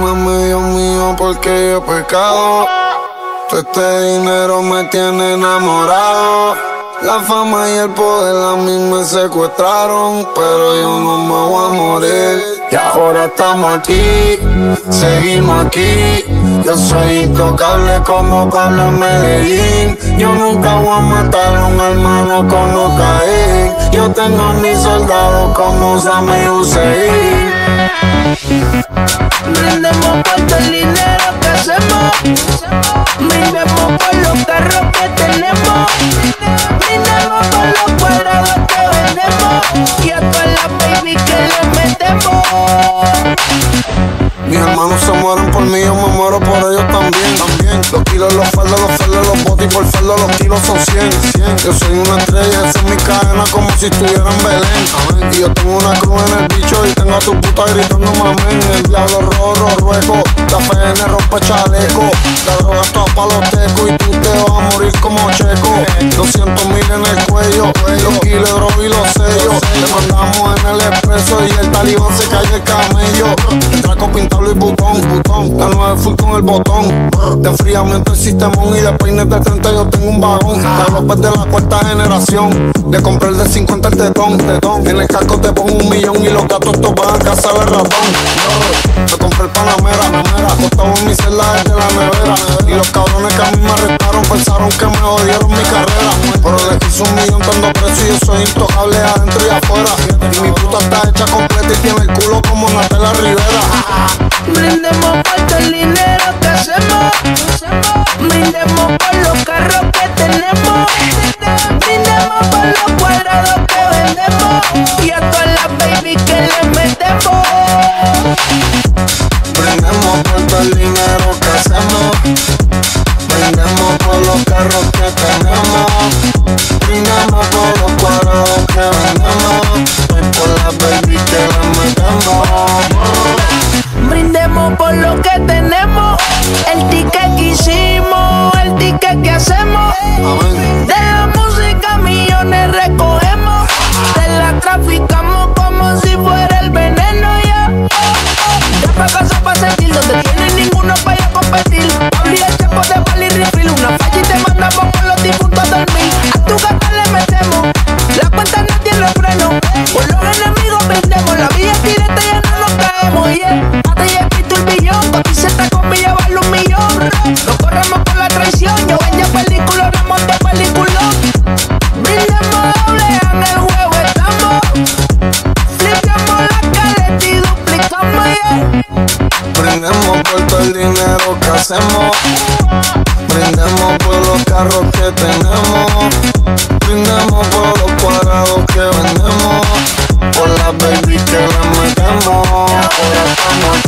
Mami, Dios mío, porque yo he pecado. Todo este dinero me tiene enamorado. La fama y el poder a mí me secuestraron, pero yo no me voy a morir. Y ahora estamos aquí, seguimos aquí. Yo soy intocable como Pablo en Medellín. Yo nunca voy a matar a un hermano como Caín. Yo tengo a mis soldados como Sammy Hussein. Brindemos por todo el dinero que hacemos. Brindemos por los carros que tenemos. Brindemos por los cuadrados que vendemos. Y a todas las baby que les metemos. Mis hermanos se mueren por mí, yo me muero por ellos también, también. Los kilos, los faldos, los faldos, los botis por faldo, los kilos son 100. Yo soy una estrella, esa es mi cadena como si estuviera en Belén. Y yo tengo una cruz en el bicho y tengo a tu puta gritando mamén. El diablo rojo, ruego, la FN rompe chaleco. La droga está pa' los tecos y tú te vas a morir como checo. 200,000 en el cuello, los kilos, drogas y los sellos. Le mandamos en el expreso y el talibán se cae el camello. El traco pintado y botón, botón. La nueva full con el botón. De enfriamiento el sistemón y de peines de 30 yo tengo un vagón. La ropa es de la cuarta generación. De comprar de 50 el tetón, tetón. En el casco te pongo 1 millón y los gatos estos van a cazar el ratón. Me compré el Panamera, Panamera. Acostado en mi celda desde la nevera. Y los cabrones que a mí me arrestaron pensaron que me odiaron mi carrera. Pero le quise 1 millón dando precio y yo soy intocable adentro y afuera. Y mi puta está hecha completa y tiene el culo como Natalia Rivera. Brindemos por todo el dinero que hacemos. Brindemos por los carros que tenemos. Brindemos por los cuadrados que vendemos. Y a todas las baby que les metemos. Brindemos por todo el dinero que hacemos. Brindemos por los carros que tenemos. Brindemos por los cuadrados que vendemos. Y por las baby que les metemos. Brindemos por lo que tenemos, el ticket que hicimos, el ticket que hacemos. De la música millones recogemos, te la traficamos como si fuera el veneno. Ya, ya pa' casa pa' sentir, donde tienen ninguno pa' ir a competir. Abrir el chapo de bala y refill, una falla y te manda por los difuntos del mil. A tu gata le metemos, la cuenta nadie lo freno. Por los enemigos brindemos, la vida es directa y ya no nos caemos. Yeah. No corremos por la traición, yo vendo películas, no monto peliculón. Brindemos doble, en el juego estamos. Flipamos la caleta y duplicamos, yeah. Brindemos por todo el dinero que hacemos. Brindemos por los carros que tenemos. Brindemos por los cuadrados que vendemos. Por las baby que las metemos. Ahora estamos